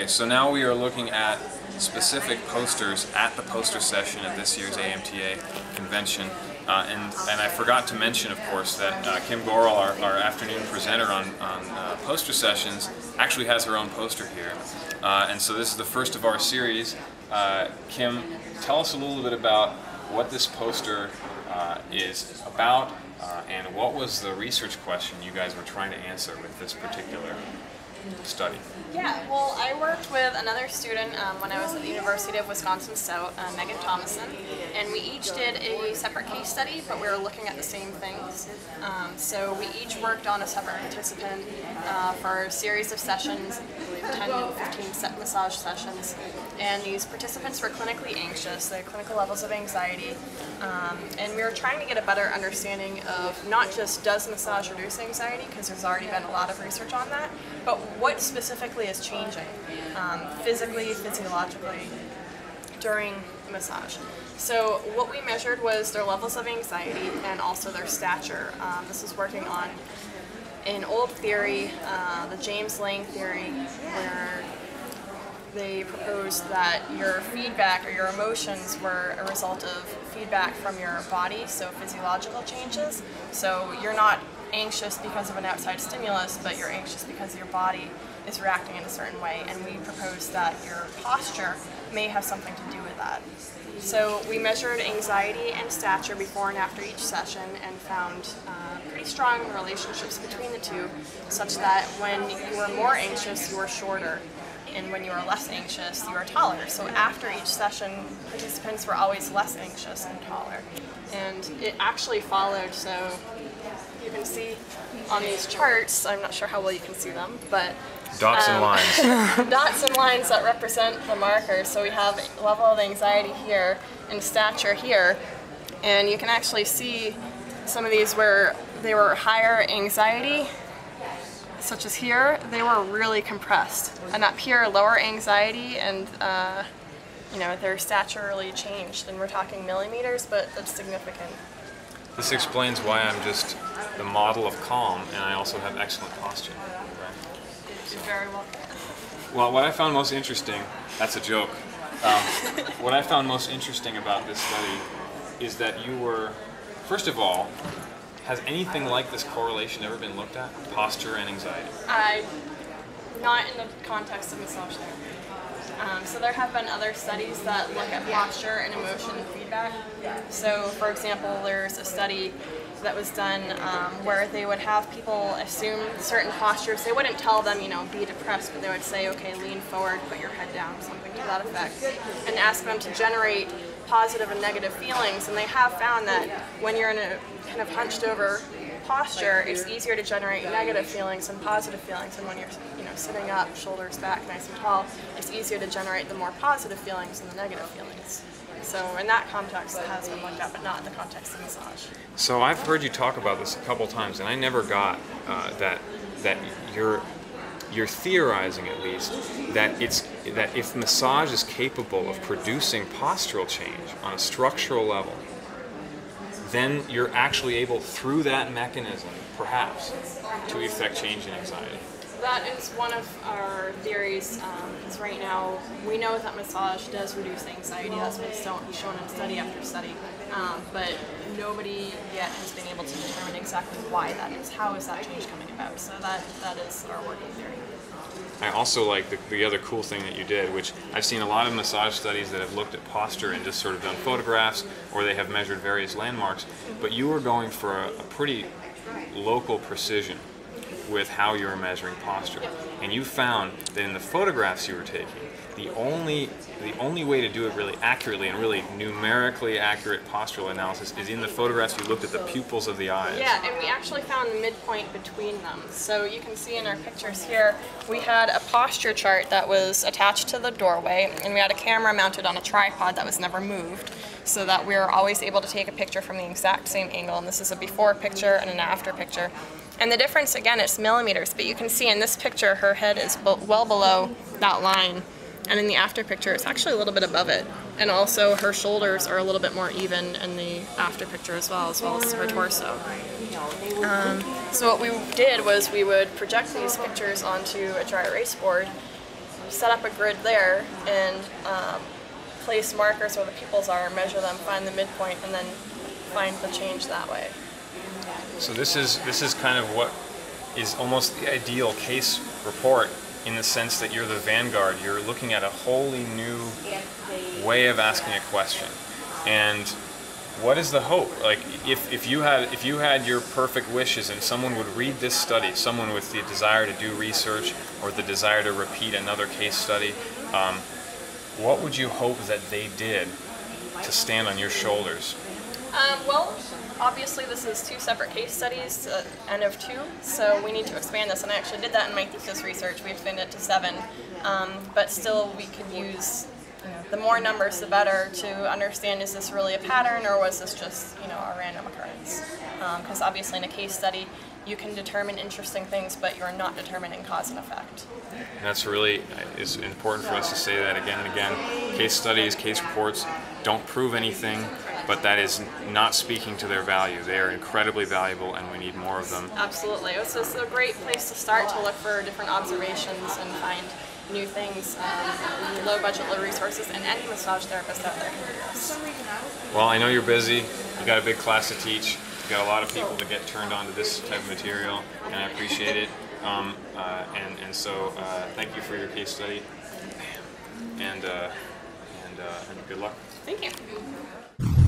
Okay, so now we are looking at specific posters at the poster session at this year's AMTA convention. And I forgot to mention, of course, that Kim Goral, our afternoon presenter on poster sessions, actually has her own poster here. And so this is the first of our series. Kim, tell us a little bit about what this poster is about and what was the research question you guys were trying to answer with this particular study. Yeah, well, I worked with another student when I was at the University of Wisconsin, so Megan Thomason, and we each did a separate case study, but we were looking at the same things. So we each worked on a separate participant for a series of sessions, I believe 10 to 15 massage sessions, and these participants were clinically anxious, they had clinical levels of anxiety, and we were trying to get a better understanding of not just does massage reduce anxiety, because there's already been a lot of research on that, but what specifically is changing physically, physiologically during massage. So what we measured was their levels of anxiety and also their stature. This is working on an old theory, the James-Lange theory, where they proposed that your feedback or your emotions were a result of feedback from your body, so physiological changes. So you're not anxious because of an outside stimulus, but you're anxious because your body is reacting in a certain way, and we propose that your posture may have something to do with that. So we measured anxiety and stature before and after each session and found pretty strong relationships between the two, such that when you were more anxious, you were shorter, and when you were less anxious, you were taller. So after each session, participants were always less anxious and taller. And it actually followed, so you can see on these charts, I'm not sure how well you can see them, but dots and lines. Dots and lines that represent the markers. So we have level of anxiety here and stature here. And you can actually see some of these where they were higher anxiety, such as here, they were really compressed. And up here, lower anxiety and you know, their stature really changed. And we're talking millimeters, but that's significant. This explains why I'm just the model of calm, and I also have excellent posture. You're very welcome. Well, what I found most interesting, that's a joke, what I found most interesting about this study is that you were, first of all, has anything like this correlation ever been looked at? Posture and anxiety? Not in the context of massage therapy. So there have been other studies that look at posture and emotion feedback. So for example, there's a study that was done where they would have people assume certain postures. They wouldn't tell them, you know, be depressed, but they would say, okay, lean forward, put your head down, something to that effect, and ask them to generate positive and negative feelings. And they have found that when you're in a kind of hunched over posture, it's easier to generate negative feelings and positive feelings. And when you're, you know, sitting up, shoulders back, nice and tall, it's easier to generate the more positive feelings than the negative feelings. So in that context, it has been looked at, but not in the context of massage. So I've heard you talk about this a couple times, and I never got that you're theorizing, at least, that it's that if massage is capable of producing postural change on a structural level, then you're actually able, through that mechanism, perhaps, to effect change in anxiety. That is one of our theories, because right now we know that massage does reduce anxiety. That's been shown in study after study, but nobody yet has been able to determine exactly why that is. How is that change coming about? So that is our working theory. I also like the other cool thing that you did, which I've seen a lot of massage studies that have looked at posture and just sort of done photographs, or they have measured various landmarks, but you were going for a pretty local precision with how you were measuring posture. And you found that in the photographs you were taking, the only way to do it really accurately and really numerically accurate postural analysis is in the photographs you looked at the pupils of the eyes. Yeah, and we actually found the midpoint between them. So you can see in our pictures here, we had a posture chart that was attached to the doorway, and we had a camera mounted on a tripod that was never moved, so that we were always able to take a picture from the exact same angle. And this is a before picture and an after picture. And the difference, again, is millimeters, but you can see in this picture her head is well below that line, and in the after picture it's actually a little bit above it. And also her shoulders are a little bit more even in the after picture as well as her torso. So what we did was we would project these pictures onto a dry erase board set up a grid there and place markers where the peoples are, measure them, find the midpoint, and then find the change that way. So this is kind of what is almost the ideal case report, in the sense that you're the vanguard. You're looking at a wholly new way of asking a question. And what is the hope? Like, if you had your perfect wishes and someone would read this study, someone with the desire to do research or the desire to repeat another case study, what would you hope that they did to stand on your shoulders? Well, obviously this is two separate case studies, N of 2, so we need to expand this, and I actually did that in my thesis research. We expanded it to 7, but still we could use, the more numbers the better, to understand, is this really a pattern or was this just, a random occurrence? Because obviously in a case study you can determine interesting things, but you're not determining cause and effect. And that's really, it's important for us to say that again and again. Case studies, case reports don't prove anything, but that is not speaking to their value. They are incredibly valuable, and we need more of them. Absolutely. It's just a great place to start, to look for different observations and find new things, low budget, low resources, and any massage therapist out there can do this. Well, I know you're busy. You've got a big class to teach. You've got a lot of people to get turned on to this type of material, and I appreciate it. So thank you for your case study, and good luck. Thank you.